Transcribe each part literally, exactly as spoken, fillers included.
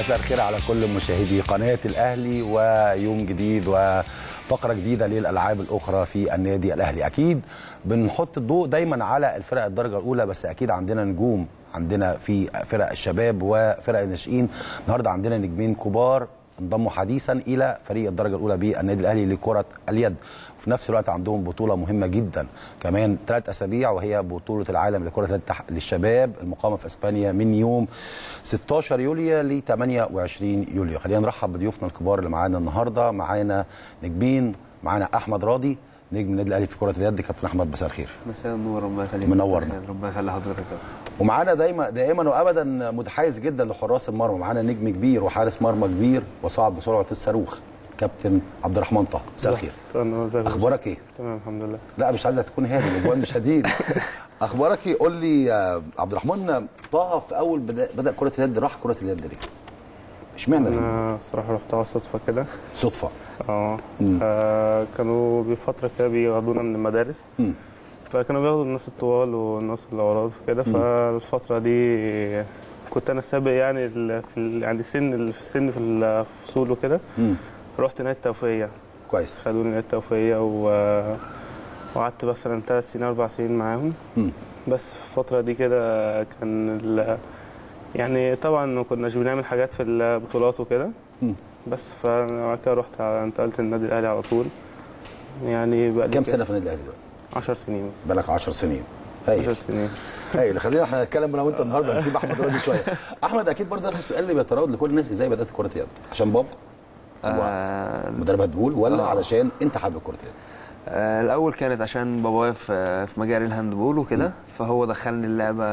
مساء الخير على كل مشاهدي قناة الأهلي، ويوم جديد وفقرة جديدة للألعاب الأخرى في النادي الأهلي. أكيد بنحط الضوء دايما على الفرق الدرجة الأولى، بس أكيد عندنا نجوم، عندنا في فرق الشباب وفرق الناشئين. النهاردة عندنا نجمين كبار انضموا حديثا الى فريق الدرجه الاولى بالنادي الاهلي لكره اليد، وفي نفس الوقت عندهم بطوله مهمه جدا كمان ثلاث اسابيع، وهي بطوله العالم لكره اليد للشباب المقامه في اسبانيا من يوم ستاشر يوليو ل تمنية وعشرين يوليو. خلينا نرحب بضيوفنا الكبار اللي معانا النهارده. معانا نجمين، معانا احمد راضي نجم النادي الاهلي في كره اليد. كابتن احمد، مساء الخير. مساء النور، ربنا يخليك، منورنا. ربنا يخلي حضرتك. ومعانا دايما دائما وابدا متحيز جدا لحراس المرمى، معانا نجم كبير وحارس مرمى كبير وصعب بسرعه الصاروخ، كابتن عبد الرحمن طه. مساء الخير. اخبارك ايه؟ تمام الحمد لله. لا مش عايزك تكون هادي، الاجوان مش هاديين. اخبارك ايه؟ قول لي عبد الرحمن طه، في اول بدا بدا كره اليد راح كره اليد ليه؟ اشمعنى ليه؟ انا الصراحه رحتها صدفه كده. صدفه؟ اه كانوا بفتره كده بياخدونا من المدارس، مم. فكانوا بياخدوا الناس الطوال والناس اللي وراه وكده، فالفتره دي كنت انا السابق يعني في عند السن اللي في السن في الفصول وكده. رحت نادي التوفيقيه. كويس. خدوني نادي التوفيقيه وقعدت مثلا ثلاث سنين اربع سنين معاهم، مم. بس في الفتره دي كده كان يعني طبعا كناش بنعمل حاجات في البطولات وكده، بس فبعد كده رحت انتقلت النادي الاهلي على طول. يعني بقى كام سنه في النادي الاهلي دلوقتي؟ عشر سنين مثلا. بقالك عشر سنين. هايل عشر سنين. هايل. خلينا احنا نتكلم انا وانت النهارده، نسيب احمد راضي شويه. احمد اكيد برضه نفس السؤال اللي بيتراود لكل الناس، ازاي بدات كره اليد؟ عشان بابا آه مدرب هتبول، ولا آه. علشان انت حابب كره اليد؟ آه الاول كانت عشان بابايا في مجال الهاندبول وكده، فهو دخلني اللعبه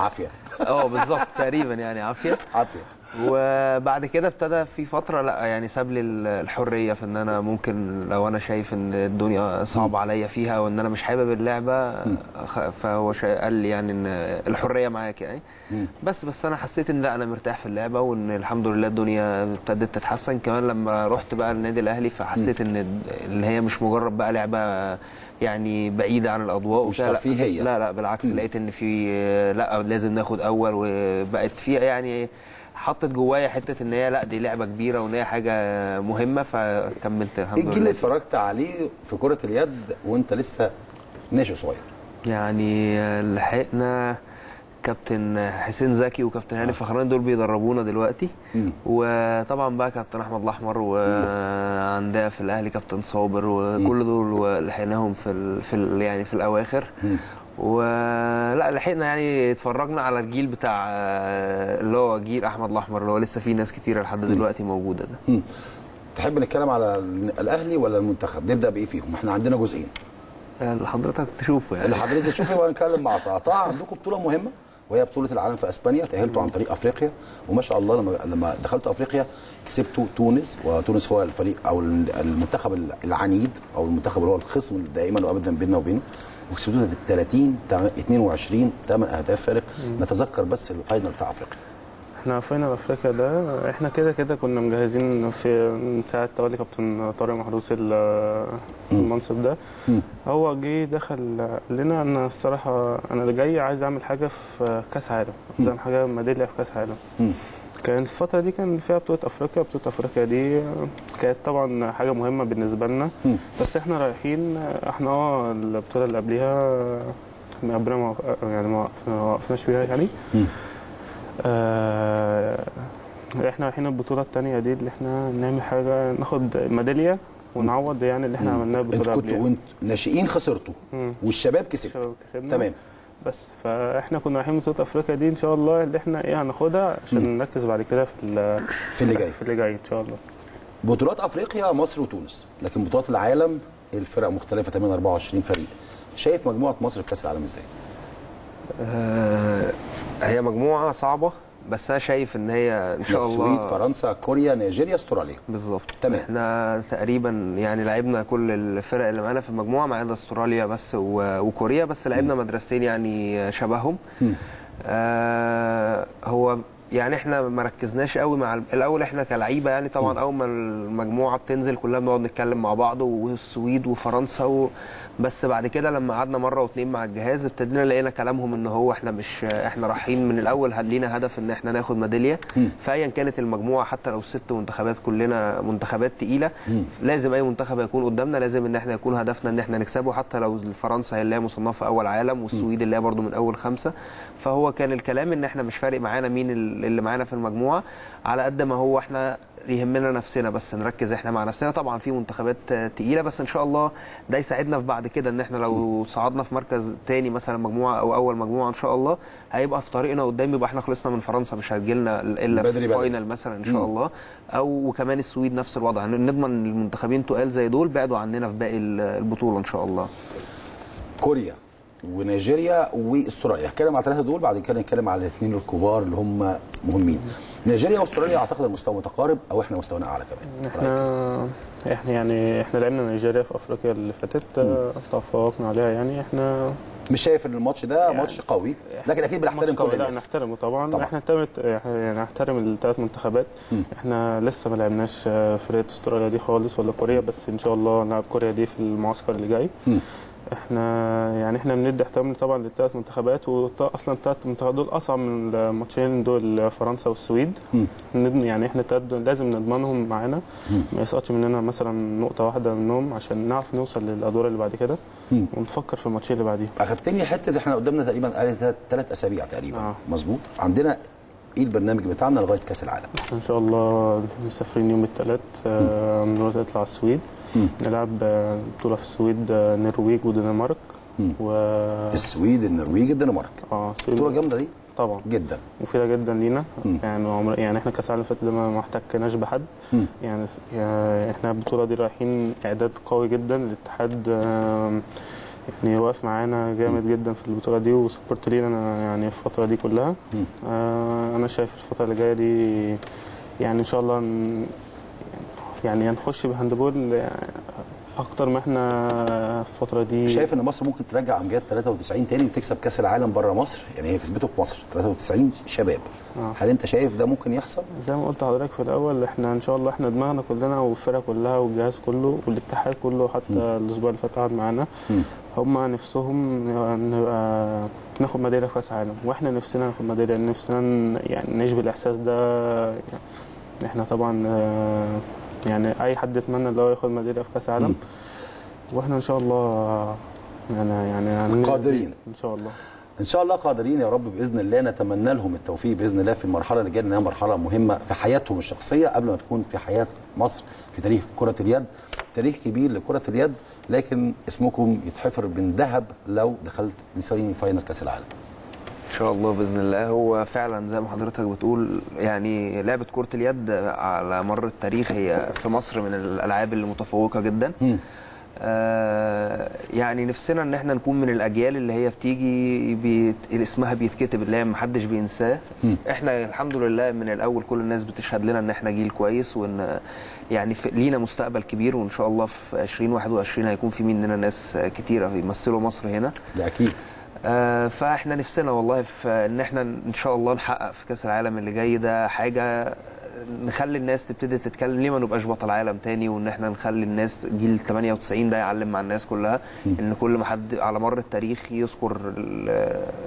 عافيه. اه بالظبط تقريبا يعني عافيه عافيه. وبعد كده ابتدى في فتره لا يعني ساب لي الحريه في ان انا ممكن لو انا شايف ان الدنيا صعبه عليا فيها وان انا مش حابب اللعبه، فهو قال لي يعني ان الحريه معاك يعني. بس بس انا حسيت ان لا انا مرتاح في اللعبه، وان الحمد لله الدنيا ابتدت تتحسن كمان لما رحت بقى النادي الاهلي، فحسيت ان اللي هي مش مجرد بقى لعبه يعني بعيده عن الاضواء ومش ترفيهيه. لا لا بالعكس، لقيت ان في لا لازم ناخد اول، وبقت فيها يعني حطت جوايا حته ان هي لا دي لعبه كبيره وان هي حاجه مهمه، فكملت الحمد لله. الجيل اللي اتفرجت عليه في كره اليد وانت لسه ناشئ صغير يعني، لحقنا كابتن حسين زكي وكابتن هاني الفخراني، دول بيدربونا دلوقتي، مم. وطبعا بقى كابتن احمد الاحمر، وعندها في الاهلي كابتن صابر، وكل دول لحقناهم في ال في ال يعني في الاواخر، مم. ولا لحقنا يعني اتفرجنا على الجيل بتاع اللي هو جيل احمد الاحمر، اللي هو لسه فيه ناس كتيره لحد دلوقتي موجوده ده. مم. تحب نتكلم على الاهلي ولا المنتخب؟ نبدا بايه فيهم؟ احنا عندنا جزئين اللي حضرتك تشوفه يعني. اللي حضرتك تشوفه ونتكلم مع طه. طه عندكم بطوله مهمه وهي بطوله العالم في اسبانيا، تاهلتوا عن طريق افريقيا، وما شاء الله لما لما دخلتوا افريقيا كسبتوا تونس، وتونس هو الفريق او المنتخب العنيد او المنتخب اللي هو الخصم دائما وابدا بيننا وبينه، وكسبتوا تلاتين اتنين وعشرين تمن اهداف فارق. مم. نتذكر بس الفاينل بتاع افريقيا. احنا فاينل افريقيا ده احنا كده كده كنا مجهزين في من ساعه تولي كابتن طارق محروس المنصب ده. مم. هو جه دخل لنا ان الصراحه انا اللي جاي عايز اعمل حاجه في كاس عالم، عايز اعمل حاجه ميداليه في كاس عالم. مم. كانت الفتره دي كان فيها بطوله افريقيا، بطوله افريقيا دي كانت طبعا حاجه مهمه بالنسبه لنا، م. بس احنا رايحين احنا اه البطوله اللي قبليها ربنا ما يعني ما وقفناش فيها يعني، آه احنا رايحين البطوله الثانيه دي اللي احنا نعمل حاجه ناخد ميداليه ونعوض يعني اللي احنا عملناه بالبطوله دي. انتوا كنتوا ناشئين خسرتوا والشباب كسبتوا، تمام. بس فاحنا كنا رايحين بطوله افريقيا دي ان شاء الله اللي احنا ايه هناخدها عشان مم. نركز بعد كده في في اللي جاي في اللي جاي ان شاء الله. بطولات افريقيا مصر وتونس، لكن بطولات العالم الفرق مختلفه تماما، اربعة وعشرين فريق. شايف مجموعه مصر في كاس العالم ازاي؟ آه هي مجموعه صعبه، بس انا شايف ان هي ان شاء الله السويد، فرنسا، كوريا، نيجيريا، استراليا. بالظبط تمام. احنا تقريبا يعني لعبنا كل الفرق اللي معانا في المجموعه ما عدا استراليا بس وكوريا، بس لعبنا مدرستين يعني شبههم. آه هو يعني احنا ما ركزناش قوي مع الاول احنا كلعيبه يعني طبعا م. اول ما المجموعه بتنزل كلنا بنقعد نتكلم مع بعض والسويد وفرنسا و... بس بعد كده لما قعدنا مره واتنين مع الجهاز ابتدينا لقينا كلامهم ان هو احنا مش احنا رايحين من الاول لينا هدف ان احنا ناخد ميداليه فايا كانت المجموعه حتى لو ست منتخبات كلنا منتخبات تقيله م. لازم اي منتخب يكون قدامنا لازم ان احنا يكون هدفنا ان احنا نكسبه حتى لو فرنسا هي اللي هي مصنفه اول عالم والسويد اللي هي برده من اول خمسه فهو كان الكلام ان احنا مش فارق معانا مين اللي معانا في المجموعه على قد ما هو احنا يهمنا نفسنا بس نركز احنا مع نفسنا طبعا في منتخبات تقيله بس ان شاء الله ده يساعدنا في بعد كده ان احنا لو صعدنا في مركز تاني مثلا مجموعه او اول مجموعه ان شاء الله هيبقى في طريقنا قدام يبقى احنا خلصنا من فرنسا مش هتجيلنا الا في الفاينل مثلا ان شاء الله او وكمان السويد نفس الوضع نضمن المنتخبين تقال زي دول بعدوا عننا في باقي البطوله ان شاء الله. كوريا ونيجيريا واستراليا، هتكلم على الثلاثه دول بعد كده نتكلم على الاثنين الكبار اللي هم مهمين. نيجيريا واستراليا اعتقد المستوى متقارب او احنا مستوانا اعلى كمان. احنا احنا يعني احنا لعبنا نيجيريا في افريقيا اللي فاتت تفوقنا عليها يعني احنا مش شايف ان الماتش ده يعني ماتش قوي لكن اكيد بنحترم كل الناس. لا نحترمه طبعا, طبعاً. احنا يعني نحترم الثلاث منتخبات م. احنا لسه ما لعبناش فرقه استراليا دي خالص ولا كوريا بس ان شاء الله نلعب كوريا دي في المعسكر اللي جاي. م. احنا يعني احنا بندي احترام طبعا للثلاث منتخبات واصلا الثلاث منتخبات دول اصعب من الماتشين دول فرنسا والسويد يعني احنا الثلاث دول لازم نضمنهم معانا ما يسقطش مننا مثلا نقطه واحده منهم عشان نعرف نوصل للادوار اللي بعد كده ونفكر في الماتشين اللي بعديهم. اخدتني حته احنا قدامنا تقريبا ثلاث اسابيع تقريبا آه. مظبوط عندنا ايه البرنامج بتاعنا لغايه كاس العالم؟ ان شاء الله مسافرين يوم الثلاث آه نطلع على السويد نلعب بطوله في السويد النرويج والدنمارك و السويد النرويج الدنمارك اه بطوله جامده دي طبعا جدا مفيده جدا لينا مم. يعني عمر يعني احنا كاس العالم اللي فات ده ما احتكناش بحد مم. يعني احنا البطوله دي رايحين اعداد قوي جدا الاتحاد يعني واقف معانا جامد مم. جدا في البطوله دي وسبورت لينا انا يعني الفتره دي كلها آه انا شايف الفتره اللي جايه دي يعني ان شاء الله ن... يعني هنخش بهاندبول اكتر ما احنا الفتره دي. شايف ان مصر ممكن ترجع امجاد ثلاثة وتسعين تاني وتكسب كاس العالم بره مصر يعني هي كسبته في مصر ثلاثة وتسعين شباب آه. هل انت شايف ده ممكن يحصل؟ زي ما قلت لحضرتك في الاول احنا ان شاء الله احنا دماغنا كلنا والفرقه كلها والجهاز كله والاتحاد كله حتى الاسبوع اللي فات قعد معانا هم نفسهم نبقى ناخد ميداليه في كاس العالم واحنا نفسنا ناخد ميداليه نفسنا يعني نشبه الاحساس ده يعني احنا طبعا آه يعني اي حد يتمنى ان هو ياخد ميداليه في كاس العالم واحنا ان شاء الله يعني يعني قادرين ان شاء الله ان شاء الله قادرين يا رب باذن الله نتمنى لهم التوفيق باذن الله في المرحله اللي جايه انها مرحله مهمه في حياتهم الشخصيه قبل ما تكون في حياه مصر في تاريخ كره اليد تاريخ كبير لكره اليد لكن اسمكم يتحفر من ذهب لو دخلت سيمي فاينل كاس العالم ان شاء الله باذن الله. هو فعلا زي ما حضرتك بتقول يعني لعبه كره اليد على مر التاريخ هي في مصر من الالعاب اللي متفوقه جدا آه يعني نفسنا ان احنا نكون من الاجيال اللي هي بتيجي بيت... اسمها بيتكتب اللي هي ما حدش بينساه احنا الحمد لله من الاول كل الناس بتشهد لنا ان احنا جيل كويس وان يعني لينا مستقبل كبير وان شاء الله في ألفين وواحد وعشرين هيكون في مننا ناس كتيره بيمثلوا مصر هنا ده اكيد آه فاحنا نفسنا والله في ان احنا ان شاء الله نحقق في كاس العالم اللي جاي ده حاجه نخلي الناس تبتدي تتكلم ليه ما نبقاش بطل عالم تاني وان احنا نخلي الناس جيل ثمانية وتسعين ده يعلم مع الناس كلها ان كل ما حد على مر التاريخ يذكر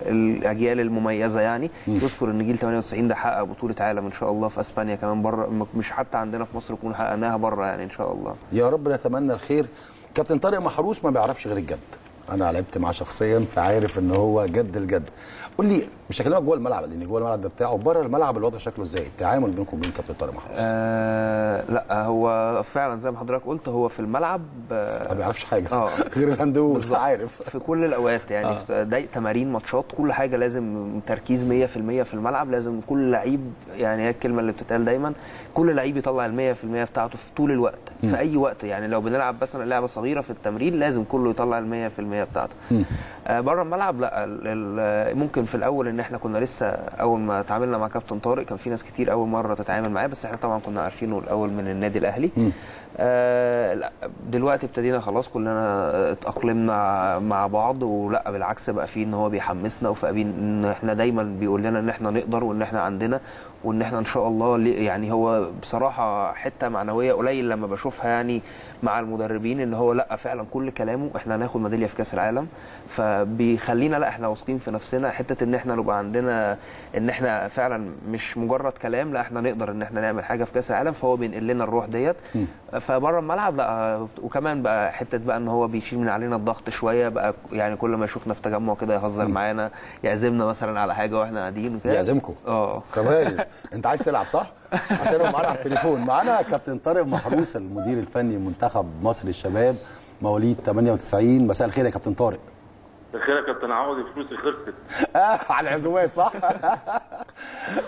الاجيال المميزه يعني يذكر ان جيل ثمانية وتسعين ده حقق بطوله عالم ان شاء الله في اسبانيا كمان بره مش حتى عندنا في مصر نكون حققناها بره يعني ان شاء الله يا رب نتمنى الخير. كابتن طارق محروس ما بيعرفش غير الجد انا لعبت معاه شخصيا فعارف ان هو جد الجد. قول لي مش هكلمك جوه الملعب لان جوه الملعب ده بتاعه بره الملعب الوضع شكله ازاي التعامل بينكم وبين كابتن طارق محروس؟ آه لا هو فعلا زي ما حضرتك قلت هو في الملعب آه ما بيعرفش حاجه آه غير الهندوب عارف في كل الاوقات يعني آه دايق تمارين ماتشات كل حاجه لازم تركيز مية في المية في الملعب لازم كل لعيب يعني هي الكلمه اللي بتتقال دايما كل لعيب يطلع ال مية في المية بتاعته في طول الوقت م. في اي وقت يعني لو بنلعب مثلا لعبه صغيره في التمرين لازم كله يطلع ال مية في المية الفنيه بتاعته. بره الملعب لا، ممكن في الاول ان احنا كنا لسه اول ما اتعاملنا مع كابتن طارق كان في ناس كتير اول مره تتعامل معاه، بس احنا طبعا كنا عارفينه الاول من النادي الاهلي. آه دلوقتي ابتدينا خلاص كلنا اتاقلمنا مع بعض، ولا بالعكس بقى فيه ان هو بيحمسنا وفاهمين ان احنا دايما بيقول لنا ان احنا نقدر وان احنا عندنا وان احنا ان شاء الله. يعني هو بصراحه حته معنويه قليل لما بشوفها يعني مع المدربين، ان هو لا فعلا كل كلامه احنا هناخد ميداليه في كاس العالم، فبيخلينا لا احنا واثقين في نفسنا، حته ان احنا نبقى عندنا ان احنا فعلا مش مجرد كلام، لا احنا نقدر ان احنا نعمل حاجه في كاس العالم، فهو بينقل لنا الروح ديت. فبره الملعب لا، وكمان بقى حته بقى ان هو بيشيل من علينا الضغط شويه بقى، يعني كل ما يشوفنا في تجمع كده يهزر معانا، يعزمنا مثلا على حاجه واحنا قاعدين كده يعزمكم. اه تمام. انت عايز تلعب صح؟ عشان معانا على التليفون معانا كابتن طارق محروس المدير الفني لمنتخب مصر للشباب مواليد ثمانية وتسعين. مساء الخير يا كابتن طارق. الخير يا كابتن عوضي، فلوسي خلصت على العزومات صح؟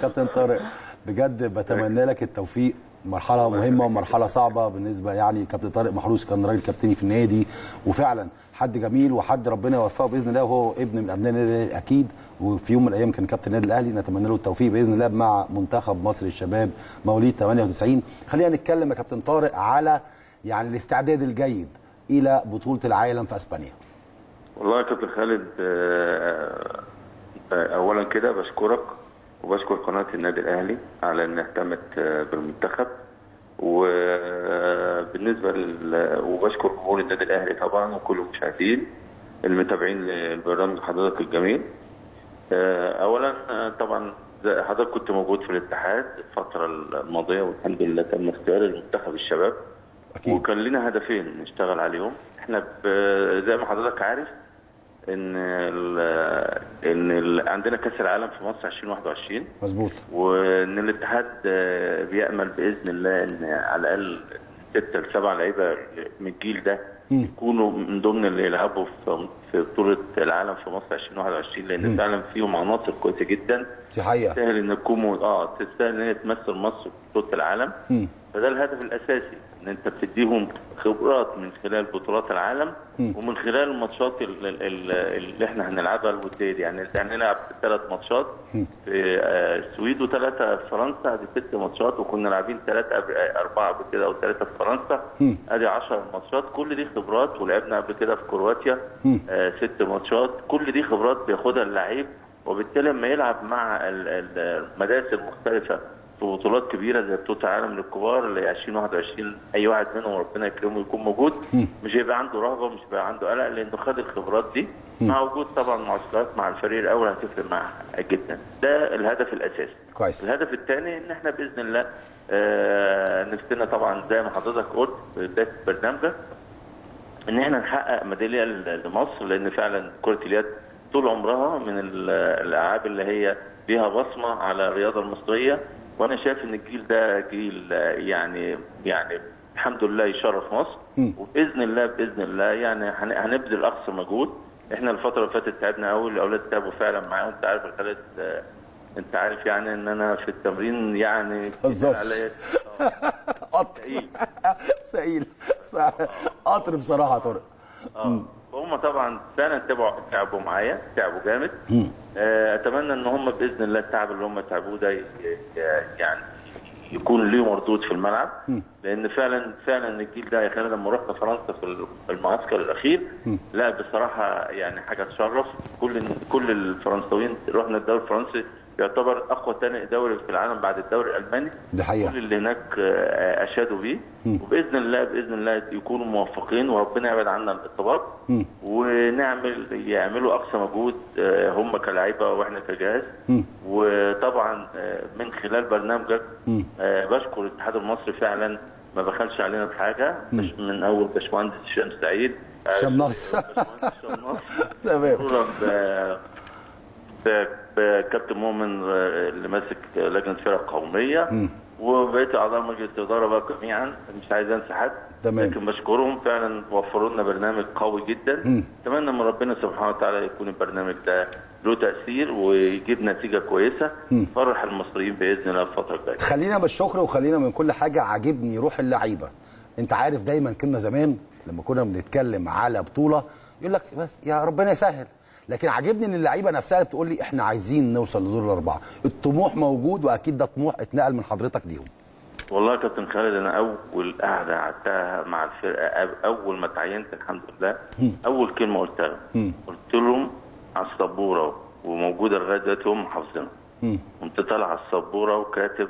كابتن طارق بجد بتمنى لك التوفيق، مرحله مهمه ومرحله صعبه بالنسبه، يعني كابتن طارق محروس كان راجل كابتني في النادي وفعلا حد جميل وحد ربنا يوفقه باذن الله، وهو ابن من ابناء النادي الاهلي اكيد، وفي يوم من الايام كان كابتن النادي الاهلي. نتمنى له التوفيق باذن الله مع منتخب مصر للشباب مواليد ثمانية وتسعين. خلينا نتكلم يا كابتن طارق على يعني الاستعداد الجيد الى بطوله العالم في اسبانيا. والله يا كابتن خالد اولا كده بشكرك وبشكر قناة النادي الأهلي على أنها اهتمت بالمنتخب، وبالنسبة لل... وبشكر جمهور النادي الأهلي طبعا وكل المشاهدين المتابعين للبرنامج حضرتك الجميل. أولا طبعا حضرتك كنت موجود في الاتحاد الفترة الماضية والحمد لله تم اختياري لمنتخب الشباب أكيد. وكان لنا هدفين نشتغل عليهم، احنا ب... زي ما حضرتك عارف ان ال ان ال عندنا كاس العالم في مصر ألفين وواحد وعشرين مظبوط، وان الاتحاد بيامل باذن الله ان على الاقل ستة لسبعة لعيبه من الجيل ده يكونوا من ضمن اللي يلعبوا في في بطوله العالم في مصر ألفين وواحد وعشرين، لان فعلا فيهم عناصر كويسه جدا تستاهل ان تكون اه تستاهل ان هي تمثل مصر في بطوله العالم. م. فده الهدف الاساسي، ان انت بتديهم خبرات من خلال بطولات العالم م. ومن خلال الماتشات اللي احنا هنلعبها الوديه دي، يعني انت هنلعب ثلاث ماتشات في السويد وثلاثه في فرنسا، ادي ست ماتشات، وكنا لاعبين ثلاثه اربعه قبل كده او ثلاثه في فرنسا، ادي عشر ماتشات، كل دي خبرات. ولعبنا قبل كده في كرواتيا آه ست ماتشات، كل دي خبرات بياخدها اللعيب، وبالتالي لما يلعب مع المدارس المختلفه في بطولات كبيره زي بطوله العالم للكبار اللي ألفين وواحد وعشرين اي واحد منهم ربنا يكرمه يكون موجود، مش هيبقى عنده رهبه ومش هيبقى عنده قلق لانه خد الخبرات دي، مع وجود طبعا معسكرات مع الفريق الاول هتفرق معاه جدا. ده الهدف الاساسي كويس. الهدف الثاني ان احنا باذن الله آه نفسنا طبعا زي ما حضرتك قلت في بدايه برنامجك ان احنا نحقق ميداليه لمصر، لان فعلا كره اليد طول عمرها من الالعاب اللي هي ليها بصمه على الرياضه المصريه، وانا شايف ان الجيل ده جيل يعني يعني الحمد لله يشرف مصر، وباذن الله باذن الله يعني هنبذل اقصى مجهود. احنا الفتره اللي فاتت تعبنا قوي، الاولاد تعبوا فعلا معايا، وانت عارف الخالد انت عارف يعني ان انا في التمرين يعني عليا قطر سئيل قطر بصراحه طارق. اه هم طبعا فعلا تعبوا تعبوا معايا، تعبوا جامد. اتمنى ان هم باذن الله التعب اللي هم تعبوه ده يعني يكون ليه مردود في الملعب، لان فعلا فعلا الجيل ده يا خالد لما رحنا فرنسا في المعسكر الاخير لا بصراحه يعني حاجه تشرف، كل كل الفرنساويين رحنا الدوري الفرنسي يعتبر اقوى ثاني دوري في العالم بعد الدوري الالماني، دي حقيقة. كل اللي هناك اشادوا بيه، وباذن الله باذن الله يكونوا موفقين وربنا يبعد عنا الاضطراب، ونعمل يعملوا اقصى مجهود هم كلاعيبه واحنا كجهاز. وطبعا من خلال برنامجك بشكر الاتحاد المصري فعلا ما بخلش علينا بحاجه، مش من اول باشمهندس هشام سعيد هشام نصر تمام كابتن مؤمن اللي ماسك لجنه فرق قوميه، وبقيت اعضاء مجلس الاداره بقى جميعا، مش عايز انسى حد، لكن بشكرهم فعلا وفروا لنا برنامج قوي جدا. اتمنى من ربنا سبحانه وتعالى يكون البرنامج ده له تاثير ويجيب نتيجه كويسه تفرح المصريين باذن الله الفتره الجايه. خلينا بالشكر وخلينا من كل حاجه. عاجبني روح اللعيبه، انت عارف دايما كنا زمان لما كنا بنتكلم على بطوله يقول لك بس يا ربنا يسهل، لكن عاجبني ان اللعيبه نفسها بتقول لي احنا عايزين نوصل لدور الاربعه، الطموح موجود واكيد ده طموح اتنقل من حضرتك ليهم. والله يا كابتن خالد انا اول قعده قعدتها مع الفرقه اول ما تعينت الحمد لله اول كلمه قلتها لهم قلت لهم على السبوره وموجوده لغايه دلوقتي هم حافظينها. قمت طالع على السبوره وكاتب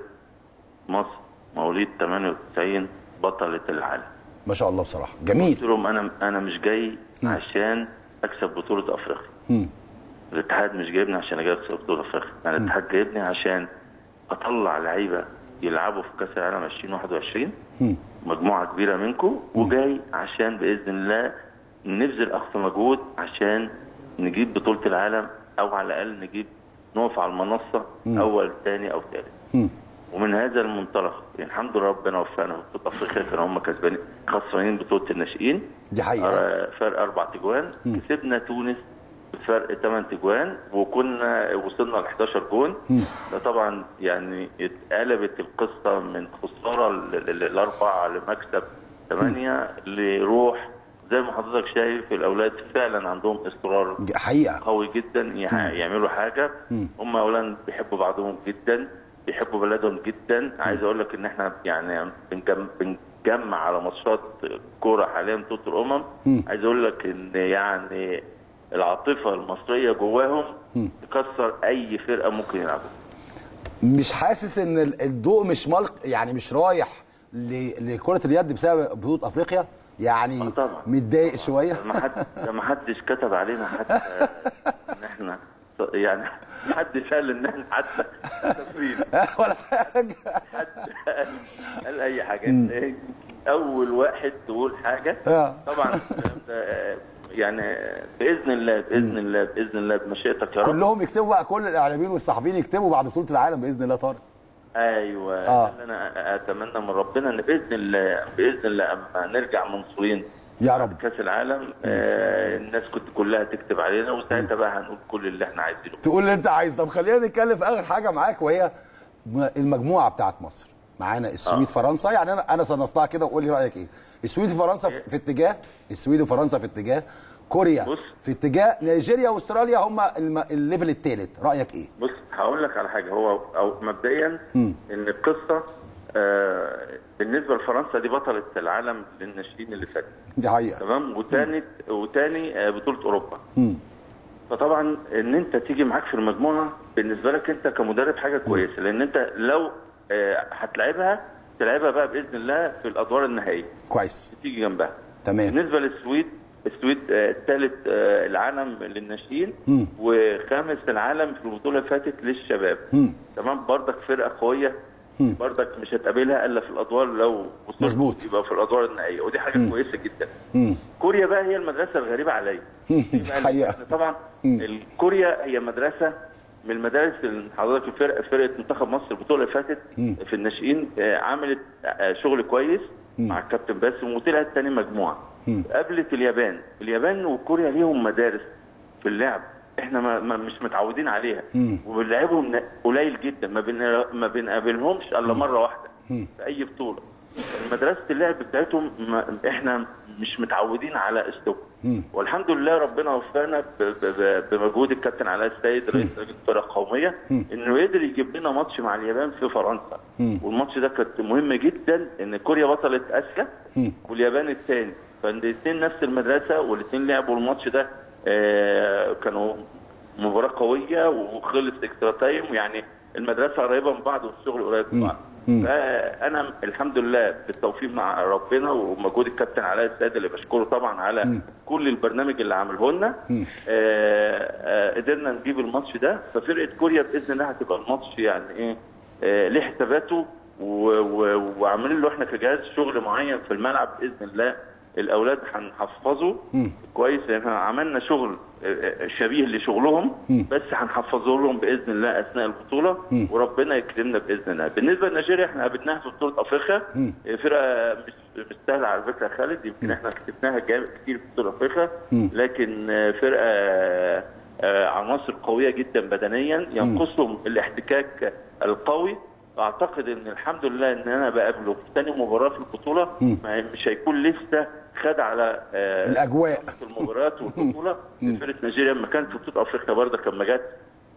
مصر مواليد ثمانية وتسعين بطله العالم. ما شاء الله بصراحه جميل. قلت لهم انا انا مش جاي م. عشان اكسب بطوله افريقيا. م. الاتحاد مش جايبني عشان اكسب بطوله افريقيا، انا الاتحاد جايبني عشان اطلع لعيبه يلعبوا في كاس العالم ألفين وواحد وعشرين م. مجموعه كبيره منكم وجاي عشان باذن الله نبذل اقصى مجهود عشان نجيب بطوله العالم او على الاقل نجيب نقف على المنصه م. اول ثاني او ثالث. ومن هذا المنطلق يعني الحمد لله ربنا وفقنا في بطوله افريقيا كانوا هم كسبانين خسرانين بطوله الناشئين دي حقيقه فرق اربع تجوان م. كسبنا تونس بفرق ثمان تجوان وكنا وصلنا ل احد عشر جون ده طبعا يعني اتقلبت القصه من خساره الاربعه لمكسب ثمانيه لروح زي ما حضرتك شايف الاولاد فعلا عندهم اصرار حقيقه قوي جدا يعملوا حاجه هم اولا بيحبوا بعضهم جدا بيحبوا بلدهم جدا عايز اقول لك ان احنا يعني بنجمع على ماتشات كوره حاليا بطوله الامم عايز اقول لك ان يعني العاطفه المصريه جواهم تكسر اي فرقه ممكن يلعبوها. مش حاسس ان الضوء مش ملق يعني مش رايح لكره اليد بسبب بطوله افريقيا؟ يعني متضايق شويه؟ ما حدش كتب علينا حتى ان احنا يعني محدش قال ان احنا حتى مسافرين ولا حاجه حد قال, قال اي حاجه اول واحد تقول حاجه طبعا يعني باذن الله باذن الله باذن الله بمشيئتك يا رب كلهم يكتبوا بقى كل الاعلاميين والصحفيين يكتبوا بعد بطوله العالم باذن الله طارق ايوه آه. انا اتمنى من ربنا ان باذن الله باذن الله اما نرجع منصورين يا رب كاس العالم آه الناس كنت كلها تكتب علينا وساعتها بقى هنقول كل اللي احنا عايزينه تقول اللي انت عايزه. طب خلينا نتكلم في اخر حاجه معاك وهي المجموعه بتاعت مصر معانا السويد آه. فرنسا يعني انا انا صنفتها كده وقول لي رايك ايه. السويد وفرنسا إيه؟ في اتجاه السويد وفرنسا في اتجاه كوريا بص. في اتجاه نيجيريا واستراليا هم الليفل الثالث رايك ايه؟ بص هقول لك على حاجه هو او مبدئيا م. ان القصه آه بالنسبه لفرنسا دي بطله العالم للناشئين اللي فاتت دي حقيقه تمام وثاني وثاني بطوله اوروبا م. فطبعا ان انت تيجي معاك في المجموعه بالنسبه لك انت كمدرب حاجه كويسه لان انت لو آه هتلعبها تلعبها بقى باذن الله في الادوار النهائيه كويس تيجي جنبها تمام. بالنسبه للسويد السويد ثالث آه آه العالم للناشئين وخامس العالم في البطوله اللي فاتت للشباب م. تمام بردك فرقه قويه بردك مش هتقابلها الا في الادوار لو مظبوط يبقى في الادوار النهائيه ودي حاجه م. كويسه جدا م. كوريا بقى هي المدرسه الغريبه عليا الحقيقه طبعا كوريا هي مدرسه من المدارس اللي حضرتك الفرقه فرقه منتخب مصر البطوله اللي فاتت في الناشئين عملت شغل كويس م. مع الكابتن باسم وطلعت ثاني مجموعه م. قابلت اليابان، اليابان وكوريا ليهم مدارس في اللعب احنا ما ما مش متعودين عليها وبنلعبهم قليل جدا ما ما بنقابلهمش الا مره واحده م. في اي بطوله. مدرسه اللعب بتاعتهم احنا مش متعودين على اسلوب والحمد لله ربنا وفقنا بمجهود الكابتن علاء السيد رئيس لجنه الفرق القوميه انه يقدر يجيب لنا ماتش مع اليابان في فرنسا والماتش ده كانت مهم جدا ان كوريا بطلت اسيا واليابان الثاني فالاثنين نفس المدرسه والاثنين لعبوا الماتش ده آه كانوا مباراه قويه وخلص اكسترا تايم ويعني المدرسه قريبه من بعض والشغل قريب من بعض. فانا الحمد لله بالتوفيق مع ربنا ومجهود الكابتن علاء السيد اللي بشكره طبعا على م. كل البرنامج اللي عامله لنا قدرنا نجيب الماتش ده ففرقه كوريا باذن الله هتبقى الماتش يعني ايه آه ليه حساباته وعاملين له احنا كجهاز شغل معين في الملعب باذن الله الاولاد هنحفظه كويس لان احنا عملنا شغل شبيه لشغلهم م. بس هنحفظه لهم باذن الله اثناء البطوله م. وربنا يكرمنا باذن الله. بالنسبه لنيجيريا احنا قابلناها في بطوله افريقيا فرقه مش سهله على فكره خالد يمكن م. احنا كسبناها جامد كتير في بطوله افريقيا لكن فرقه عناصر قويه جدا بدنيا ينقصهم الاحتكاك القوي اعتقد ان الحمد لله ان انا بقابله في ثاني مباراه في البطوله مش هيكون لسه خد على آه الاجواء في المباريات والبطوله. فرقه نيجيريا لما كانت في بطوله افريقيا برضه لما جت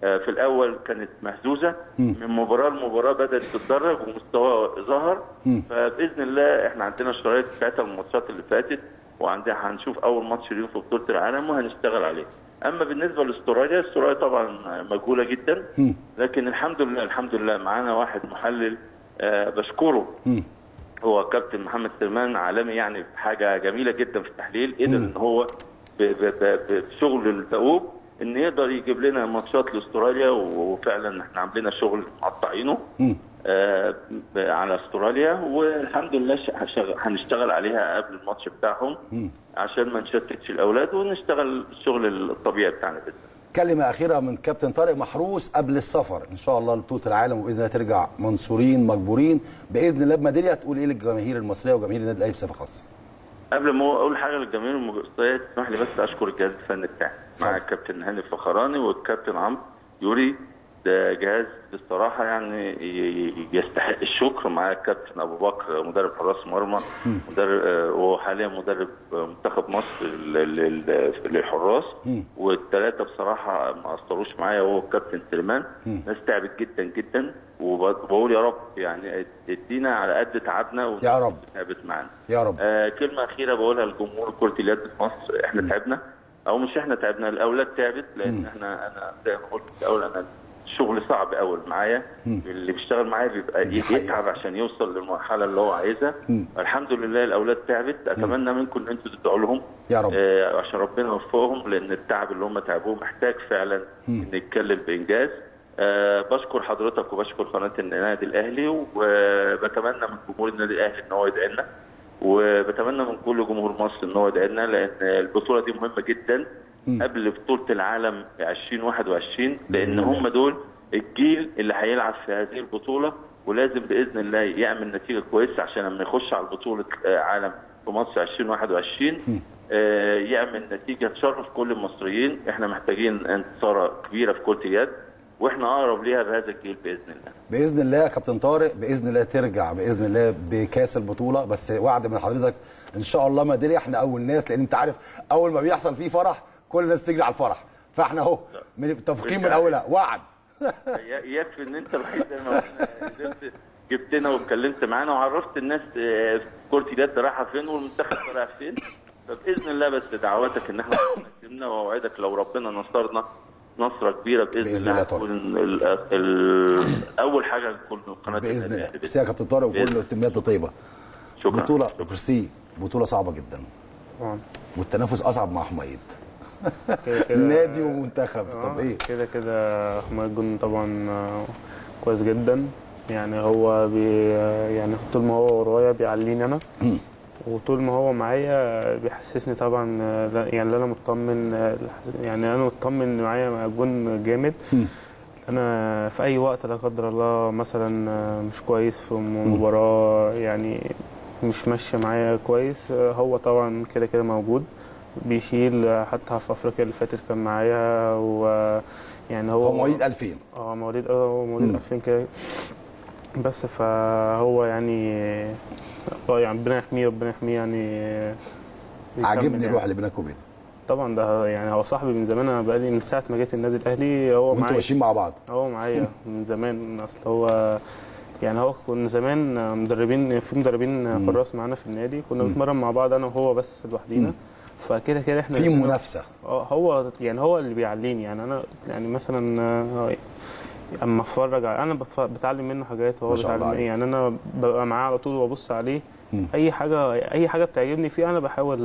آه في الاول كانت مهزوزه من مباراه لمباراه بدات تتدرج ومستواها ظهر. فباذن الله احنا عندنا شرايط بتاعت الماتشات اللي فاتت وعندنا هنشوف اول ماتش اليوم في بطوله العالم وهنشتغل عليه. اما بالنسبه لاستراليا، استراليا طبعا مجهوله جدا لكن الحمد لله الحمد لله معانا واحد محلل آه بشكره هو كابتن محمد سلمان، عالمي يعني حاجه جميله جدا في التحليل. قدر ان هو بشغل الدؤوب ان يقدر يجيب لنا ماتشات لاستراليا، وفعلا احنا عاملين شغل مقطعينه آه على استراليا والحمد لله هنشتغل عليها قبل الماتش بتاعهم عشان ما نشتتش الاولاد ونشتغل الشغل الطبيعي بتاعنا باذن الله. كلمه اخيره من كابتن طارق محروس قبل السفر ان شاء الله لبطوله العالم، وباذن الله ترجع منصورين مجبورين باذن الله بميداليه. تقول ايه للجماهير المصريه وجماهير النادي الاهلي بصفه خاصه؟ قبل ما اقول حاجه للجماهير المصريه تسمح لي بس اشكر الجهاز الفني بتاعي مع الكابتن هاني الفخراني والكابتن عمرو يوري، ده جهاز بصراحه يعني يستحق الشكر، مع الكابتن ابو بكر مدرب حراس مرمى مدرب وحاليا مدرب منتخب مصر للحراس، والثلاثه بصراحه ما قصروش معايا، هو الكابتن سليمان. ناس تعبت جدا جدا وبقول يا رب يعني ادينا على قد تعبنا يا رب تعبت معانا يا رب. آه كلمه اخيره بقولها لجمهور كره اليد في مصر، احنا م. تعبنا او مش احنا تعبنا، الاولاد تعبت لان م. احنا انا زي ما قلت في الاول انا شغل صعب قوي معايا، اللي بيشتغل معايا بيبقى يتعب عشان يوصل للمرحله اللي هو عايزها. الحمد لله الاولاد تعبت، اتمنى منكم ان انتم تدعوا لهم يا رب آه عشان ربنا يوفقهم، لان التعب اللي هم تعبوه محتاج فعلا ان نتكلم بانجاز. آه بشكر حضرتك وبشكر قناه النادي الاهلي، وبتمنى من جمهور النادي الاهلي ان هو يدعي لنا، وبتمنى من كل جمهور مصر ان هو يدعي لنا، لان البطوله دي مهمه جدا قبل بطولة العالم ألفين وواحد وعشرين، لأن هم دول الجيل اللي هيلعب في هذه البطولة، ولازم بإذن الله يعمل نتيجة كويسة عشان لما يخش على بطولة عالم في مصر ألفين وواحد وعشرين يعمل نتيجة تشرف كل المصريين. احنا محتاجين انتصارة كبيرة في كرة اليد واحنا اقرب ليها بهذا الجيل باذن الله. باذن الله يا كابتن طارق، باذن الله ترجع باذن الله بكاس البطوله، بس وعد من حضرتك ان شاء الله ميداليه. احنا اول ناس، لان انت عارف اول ما بيحصل فيه فرح كل الناس تجري على الفرح، فاحنا اهو متفقين من اولها وعد. يكفي ان انت الوحيد اللي نزلت جبتنا واتكلمت معانا وعرفت الناس كره اليد رايحه فين والمنتخب رايح فين، فباذن الله بس دعواتك ان احنا نكسبنا، واوعدك لو ربنا نصرنا نصره كبيره باذن الله تكون اول حاجه نكون قناه باذن الله. ميرسي يا كابتن طارق وكل التمنيات طيبه. شكرا. بطوله ميرسي، بطوله صعبه جدا طبعا، والتنافس اصعب مع حميد نادي ومنتخب. طب ايه كده كده حميد جن طبعا كويس جدا، يعني هو بي يعني طول ما هو ورايا بيعليني انا وطول ما هو معايا بيحسسني طبعا يعني انا مطمن، يعني انا مطمن معايا جون جامد. انا في اي وقت لا قدر الله مثلا مش كويس في مباراه يعني مش ماشيه معايا كويس، هو طبعا كده كده موجود بيشيل. حتى في افريقيا اللي فاتت كان معايا، ويعني هو هو مواليد ألفين اه مواليد اه مواليد ألفين كده بس. فهو يعني اه يعني ربنا يحميه ربنا يحميه يعني. عاجبني الروح اللي بينك وبينه طبعا، ده يعني هو صاحبي من زمان، انا بقالي من ساعه ما جيت النادي الاهلي هو معايا، انتوا ماشيين مع بعض هو معايا من زمان. اصل هو يعني هو كنا زمان مدربين، في مدربين حراس معانا في النادي كنا بنتمرن مع بعض انا وهو بس لوحدينا، فكده كده احنا في منافسه. اه هو يعني هو اللي بيعلمني، يعني انا يعني مثلا اما اتفرج انا بتعلم منه حاجات وهو بيعلمني، يعني انا ببقى معاه على طول وابص عليه مم. اي حاجه اي حاجه بتعجبني فيه انا بحاول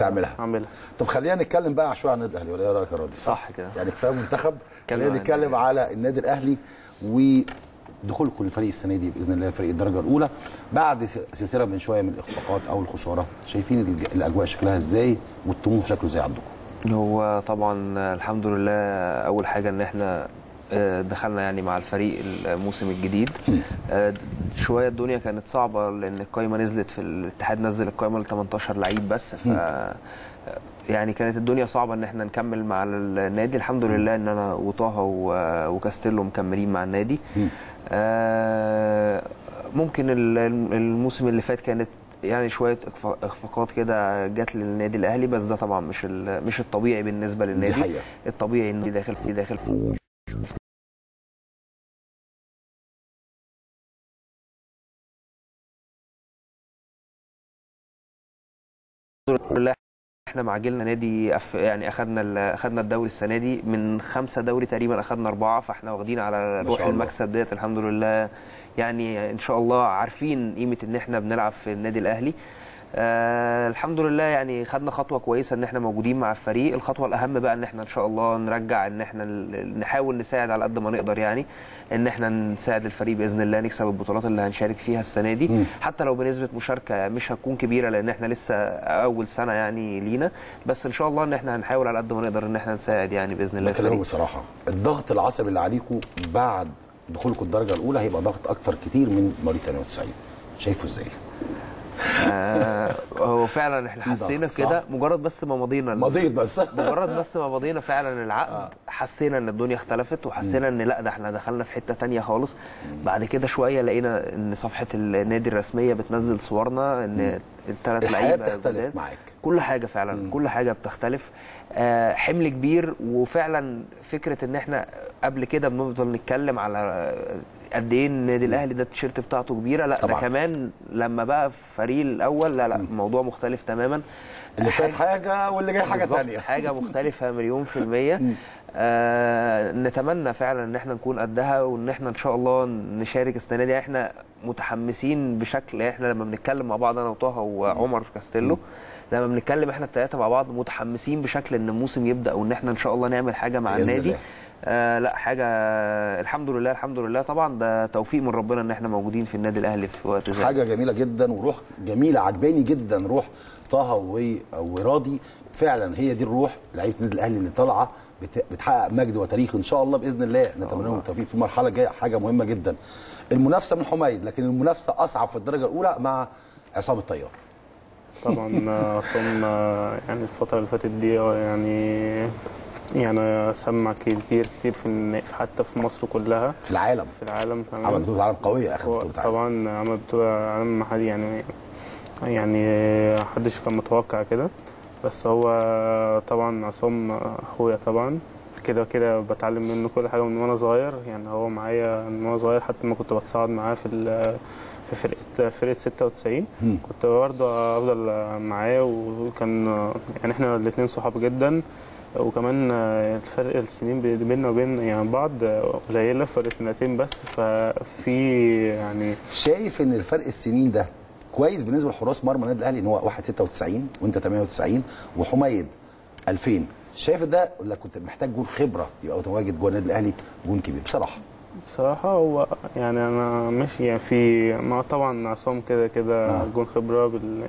تعملها اعملها. طب خلينا نتكلم بقى شويه عن النادي الاهلي، ولا ايه رايك يا راضي؟ صح كده يعني كفايه منتخب. خلينا نتكلم على النادي الاهلي ودخولكم للفريق السنه دي باذن الله فريق الدرجه الاولى بعد سلسله من شويه من الاخفاقات او الخساره. شايفين الاجواء شكلها ازاي والطموح شكله ازاي عندكم؟ هو طبعا الحمد لله اول حاجه ان احنا دخلنا يعني مع الفريق الموسم الجديد. شويه الدنيا كانت صعبه لان القايمه نزلت، في الاتحاد نزل القايمه ل تمنتاشر لعيب بس، ف يعني كانت الدنيا صعبه ان احنا نكمل مع النادي. الحمد لله ان انا وطه وكاستيلو مكملين مع النادي. ممكن الموسم اللي فات كانت يعني شويه اخفاقات كده جت للنادي الاهلي، بس ده طبعا مش مش الطبيعي بالنسبه للنادي. الطبيعي ان داخل في داخل الحمد لله احنا مع جيلنا نادي أف... يعني اخذنا اخذنا الدوري السنه دي من خمسه دوري تقريبا اخذنا اربعه، فاحنا واخدين على روح المكسب ديت الحمد لله. يعني ان شاء الله عارفين قيمه ان احنا بنلعب في النادي الاهلي. آه الحمد لله يعني خدنا خطوه كويسه ان احنا موجودين مع الفريق. الخطوه الاهم بقى ان احنا ان شاء الله نرجع ان احنا نحاول نساعد على قد ما نقدر، يعني ان احنا نساعد الفريق باذن الله نكسب البطولات اللي هنشارك فيها السنه دي، م. حتى لو بنسبه مشاركه مش هتكون كبيره لان احنا لسه اول سنه يعني لينا، بس ان شاء الله ان احنا هنحاول على قد ما نقدر ان احنا نساعد يعني باذن الله. بكلمك بصراحه الضغط العصبي اللي عليكم بعد دخولكم الدرجه الاولى هيبقى ضغط اكتر كتير من مواليد تمنية وتسعين، شايفه ازاي؟ آه هو فعلا احنا حسينا كده مجرد بس ما مضينا مضيت بس مجرد بس ما مضينا فعلا العقد آه. حسينا ان الدنيا اختلفت وحسينا ان لا ده احنا دخلنا في حته ثانيه خالص. بعد كده شويه لقينا ان صفحه النادي الرسميه بتنزل صورنا ان الثلاث لعيبه بتختلف معاك، كل حاجه فعلا مم. كل حاجه بتختلف. آه حمل كبير، وفعلا فكره ان احنا قبل كده بنفضل نتكلم على قد ايه النادي الاهلي ده التيشيرت بتاعته كبيره، لا طبعا. ده كمان لما بقى فريق الاول لا لا الموضوع مختلف تماما، اللي فات حاجه واللي جاي حاجه ثانيه، حاجه مختلفه مليون في الميه. آه نتمنى فعلا ان احنا نكون قدها وان احنا ان شاء الله نشارك السنه دي. احنا متحمسين بشكل، احنا لما بنتكلم مع بعض انا وطه وعمر كاستيلو لما بنتكلم احنا الثلاثه مع بعض متحمسين بشكل ان الموسم يبدا وان احنا ان شاء الله نعمل حاجه مع النادي. الله. آه لا حاجه الحمد لله الحمد لله طبعا ده توفيق من ربنا ان احنا موجودين في النادي الاهلي في وقت زي حاجه جميله جدا، وروح جميله عجباني جدا روح طه وراضي. فعلا هي دي الروح لعيبه النادي الاهلي اللي طالعه بتحقق مجد وتاريخ ان شاء الله باذن الله. نتمنى لهم التوفيق في المرحله الجايه. حاجه مهمه جدا المنافسه من حميد، لكن المنافسه اصعب في الدرجه الاولى مع عصام الطيار. طبعا عصام يعني الفتره اللي فاتت دي يعني يعني سمع كتير كتير في حتى في مصر كلها، في العالم في العالم كمان، عمل بطولة عالم قوية، اخر بطولة عالم طبعا، عمل بطولة عالم ما حد يعني يعني حدش كان متوقع كده. بس هو طبعا عصام اخويا طبعا كده كده بتعلم منه كل حاجة من وانا صغير، يعني هو معايا من وانا صغير حتى ما كنت بتصعد معاه في في فرقة فرقة ستة وتسعين كنت برضه افضل معاه، وكان يعني احنا الاثنين صحاب جدا، وكمان الفرق السنين بيننا وبين يعني بعض قليله، فرق سنتين بس. ففي يعني شايف ان الفرق السنين ده كويس بالنسبه لحراس مرمى النادي الاهلي ان هو واحد ستة وتسعين وانت تمنية وتسعين وحميد ألفين، شايف ده ولا كنت محتاج جون خبره يبقى متواجد جوه النادي الاهلي جون كبير؟ بصراحه بصراحه هو يعني انا مش يعني في ما طبعا عصام كده كده آه. جون خبره بال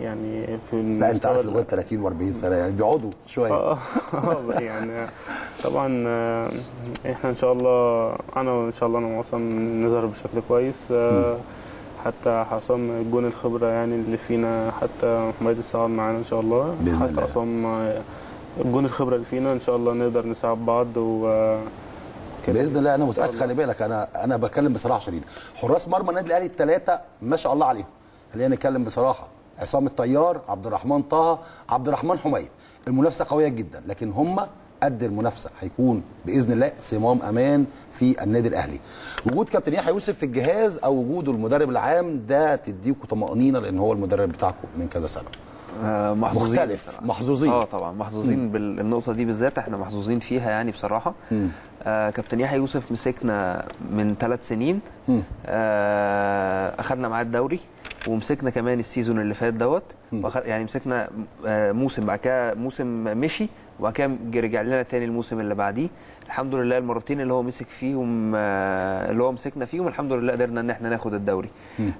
يعني يعني في لا انت عارف لغايه تلاتين واربعين سنه يعني بيقعدوا شويه اه يعني طبعا احنا ان شاء الله انا وان شاء الله انا وعصام نظهر بشكل كويس. حتى حسام جون الخبره يعني اللي فينا، حتى حميد الصعب معانا ان شاء الله، حتى عصام جون الخبره اللي فينا ان شاء الله نقدر نساعد بعض و باذن الله. انا متاكد، خلي بالك انا انا بتكلم بصراحه شديده، حراس مرمى النادي الاهلي الثلاثه ما شاء الله عليهم، خلينا نتكلم بصراحه، عصام الطيار، عبد الرحمن طه، عبد الرحمن حميد، المنافسه قويه جدا لكن هم قد المنافسه، هيكون باذن الله صمام امان في النادي الاهلي. وجود كابتن يحيى يوسف في الجهاز او وجوده المدرب العام ده تديكوا طمانينه لان هو المدرب بتاعكم من كذا سنه. آه محظوظين مختلف محظوظين اه طبعا محظوظين بالنقطه دي بالذات، احنا محظوظين فيها يعني بصراحه. آه كابتن يحيى يوسف مسكنا من ثلاث سنين، آه اخذنا معاه الدوري ومسكنا كمان السيزون اللي فات دوت، يعني مسكنا موسم بعد كده موسم مشي وبعد كده رجع لنا تاني الموسم اللي بعديه. الحمد لله المرتين اللي هو مسك فيهم اللي هو مسكنا فيهم الحمد لله قدرنا ان احنا ناخد الدوري.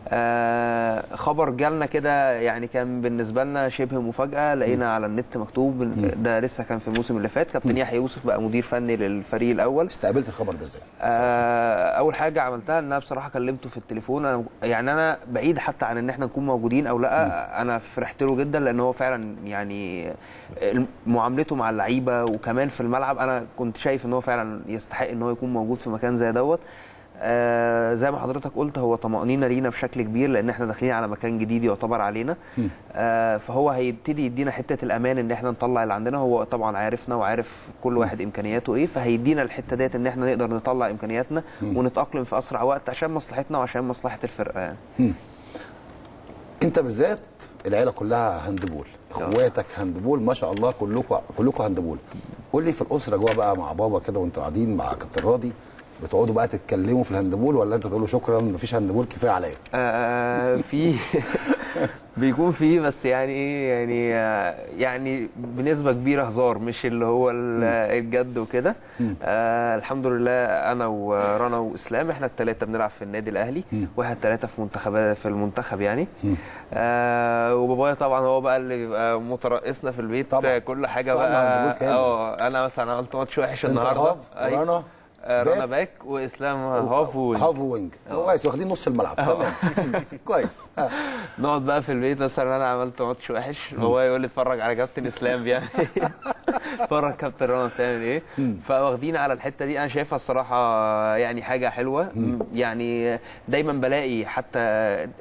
آه خبر جالنا كده يعني كان بالنسبه لنا شبه مفاجاه، لقينا على النت مكتوب ده لسه كان في الموسم اللي فات، كابتن يحيى يوسف بقى مدير فني للفريق الاول. استقبلت الخبر ده ازاي؟ آه اول حاجه عملتها ان انا بصراحه كلمته في التليفون، أنا يعني انا بعيد حتى عن ان احنا نكون موجودين او لا، مم. انا فرحت له جدا لان هو فعلا يعني معاملته مع اللعيبه وكمان في الملعب انا كنت شايف ان هو فعلا يستحق ان هو يكون موجود في مكان زي دوت. آه زي ما حضرتك قلت هو طمأنينة لينا بشكل كبير لان احنا داخلين على مكان جديد يعتبر علينا، آه فهو هيبتدي يدينا حته الامان ان احنا نطلع اللي عندنا. هو طبعا عارفنا وعارف كل واحد امكانياته ايه، فهيدينا الحته ديت ان احنا نقدر نطلع امكانياتنا ونتاقلم في اسرع وقت عشان مصلحتنا وعشان مصلحه الفرقه. يعني انت بالذات العيله كلها هاندبول، اخواتك هاندبول ما شاء الله، كلكم كلكم هاندبول. قول لي في الاسره جوه بقى مع بابا كده وانتوا قاعدين مع كابتن راضي، بتقعدوا بقى تتكلموا في الهاندبول ولا انت تقول له شكرا مفيش هاندبول كفايه عليا؟ آه في بيكون في بس يعني ايه يعني يعني بنسبه كبيره هزار مش اللي هو الجد وكده. آه الحمد لله انا ورانا واسلام احنا الثلاثه بنلعب في النادي الاهلي، واحد ثلاثه في منتخب في المنتخب يعني. آه وبابايا طبعا هو بقى اللي بيبقى مترأسنا في البيت طبعا. كل حاجه بقى اه انا مثلا عملت ماتش وحش النهارده، رانا رانا باك واسلام هاف وينج هاف وينج كويس، واخدين نص الملعب تمام كويس. نقعد بقى في البيت مثلا انا عملت ماتش وحش، هو يقول لي اتفرج على كابتن اسلام بيعمل ايه، اتفرج كابتن رانا بتعمل ايه، فواخدين على الحته دي. انا شايفها الصراحه يعني حاجه حلوه، يعني دايما بلاقي حتى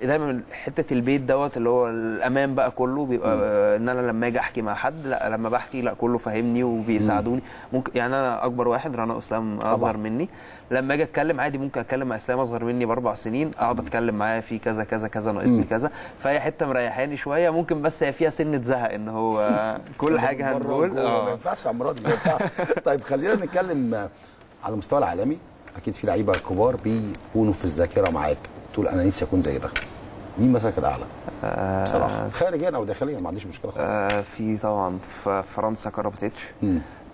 دايما حته البيت دوت اللي هو الامان بقى كله بيبقى ان انا لما اجي احكي مع حد لا لما بحكي لا كله فاهمني وبيساعدوني. ممكن يعني انا اكبر واحد، رانا واسلام اصغر مني، لما اجي اتكلم عادي ممكن اتكلم مع اسلام اصغر مني باربع سنين، اقعد اتكلم معاه في كذا كذا كذا ناقصني كذا، فهي حته مريحاني شويه. ممكن بس هي فيها سنه زهق ان هو كل حاجه هنقول اه ما ينفعش يا مراد ما ينفعش. طيب خلينا نتكلم على المستوى العالمي، اكيد في لعيبه كبار بيكونوا في الذاكره معاك تقول انا نفسي اكون زي ده، مين مثلك الاعلى؟ آه بصراحه خارجيا او داخليا ما عنديش مشكله خالص. آه في طبعا في فرنسا كارباتيتش،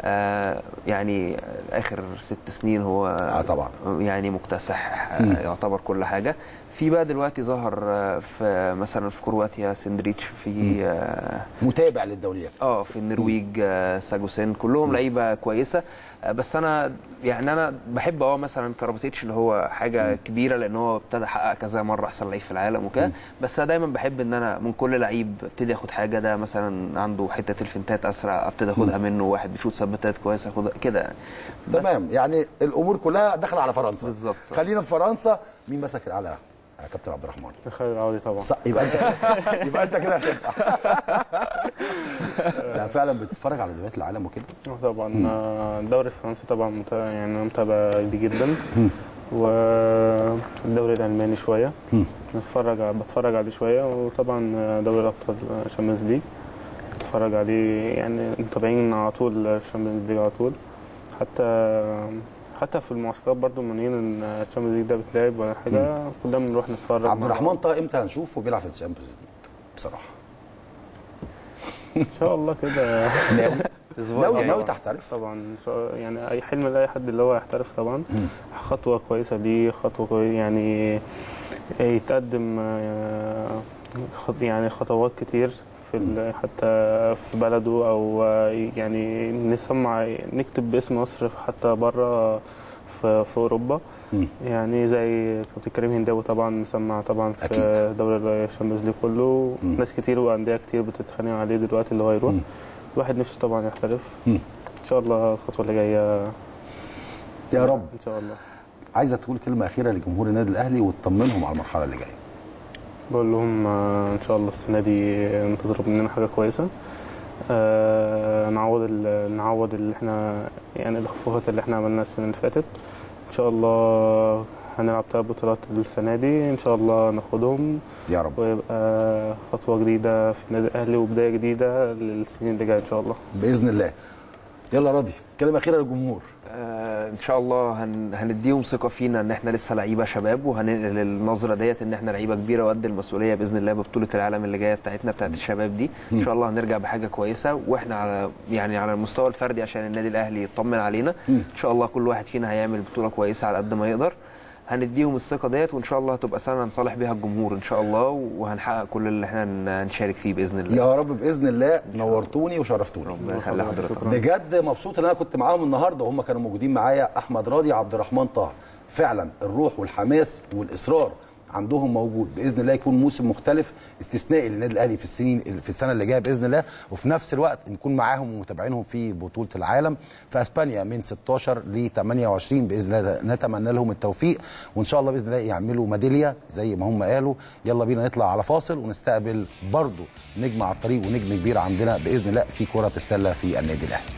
آه يعني اخر ست سنين هو آه طبعا يعني مكتسح آه يعتبر كل حاجه. في بقى دلوقتي ظهر آه في مثلا في كرواتيا سندريتش، في آه متابع للدوريات اه في النرويج آه ساجوسين، كلهم لعيبه كويسه. آه بس انا يعني انا بحب اه مثلا كارباتيتش اللي هو حاجه مم. كبيره لان هو ابتدى حقق كذا مره احسن لعيب في العالم وكده، بس انا دايما بحب ان انا من كل لعيب ابتدي اخد حاجه. ده مثلا عنده حته الفنتات اسرع ابتدي اخدها منه، واحد بيشوط ثبتات كويسه اخدها كده يعني. تمام، يعني الامور كلها داخله على فرنسا بالظبط. خلينا في فرنسا، مين مسك الاعلى يا كابتن عبد الرحمن؟ خالد العودي طبعا. يبقى انت يبقى انت كده هتنفع. لا فعلا بتتفرج على دوريات العالم وكده؟ طبعا الدوري الفرنسي طبعا يعني متابع جدا، والدوري الالماني شويه بتفرج بتفرج عليه شويه، وطبعا دوري الابطال الشامبيونز ليج بتفرج عليه يعني متابعين على طول الشامبيونز ليج على طول. حتى حتى في المعسكرات برضه منين ان الشامبيونز ليج ده بتلعب ولا حاجه كلنا بنروح نتفرج. عبد الرحمن طه امتى هنشوفه بيلعب في الشامبيونز ليج بصراحه؟ ان شاء الله كده ناوي ناوي تحترف طبعا يعني، اي حلم لاي حد اللي هو يحترف طبعا. خطوه كويسه دي، خطوه كويسة يعني يتقدم يعني خطوات كتير في حتى في بلده، او يعني نسمع نكتب باسم مصر حتى بره في, في اوروبا. مم. يعني زي كابتن كريم هنداوي طبعا مسمع طبعا في أكيد. دوري الشامبيونز ليج كله، مم. ناس كتير وانديه كتير بتتخانق عليه دلوقتي اللي هو يروح. الواحد نفسه طبعا يحترف. مم. ان شاء الله الخطوه اللي جايه يا رب ان شاء الله. عايزه تقول كلمه اخيره لجمهور النادي الاهلي وتطمنهم على المرحله اللي جايه؟ بقول لهم ان شاء الله السنه دي انتظروا مننا حاجه كويسه، أه نعوض نعوض اللي احنا يعني الخفوات اللي احنا عملناها السنه اللي فاتت. ان شاء الله هنلعب ثلاث بطولات السنه دي ان شاء الله ناخدهم يا رب، ويبقى خطوه جديده في النادي الاهلي وبدايه جديده للسنين اللي جايه ان شاء الله باذن الله. يلا راضي كلمه اخيره للجمهور. آه ان شاء الله هن... هنديهم ثقه فينا ان احنا لسه لعيبه شباب، وهننقل النظره ديت ان احنا لعيبه كبيره وقد المسؤوليه باذن الله ببطوله العالم اللي جايه بتاعتنا بتاعت الشباب دي. ان شاء الله هنرجع بحاجه كويسه، واحنا على يعني على المستوى الفردي عشان النادي الاهلي يطمن علينا. ان شاء الله كل واحد فينا هيعمل بطوله كويسه على قد ما يقدر، هنديهم الثقه ديت، وان شاء الله هتبقى سنه هنصالح بيها الجمهور ان شاء الله، وهنحقق كل اللي احنا نشارك فيه باذن الله. يا رب باذن الله. نورتوني وشرفتوني، ربنا يخلي حضرتك. بجد مبسوط ان انا كنت معاهم النهارده وهم كانوا موجودين معايا، احمد راضي، عبد الرحمن طه. فعلا الروح والحماس والاصرار عندهم موجود، باذن الله يكون موسم مختلف استثنائي للنادي الاهلي في السنين في السنه اللي جايه باذن الله، وفي نفس الوقت نكون معاهم ومتابعينهم في بطوله العالم في اسبانيا من ستاشر ل تمنية وعشرين باذن الله. نتمنى لهم التوفيق، وان شاء الله باذن الله يعملوا ميداليه زي ما هم قالوا. يلا بينا نطلع على فاصل ونستقبل برضه نجم على الطريق ونجم كبير عندنا باذن الله في كره السله في النادي الاهلي.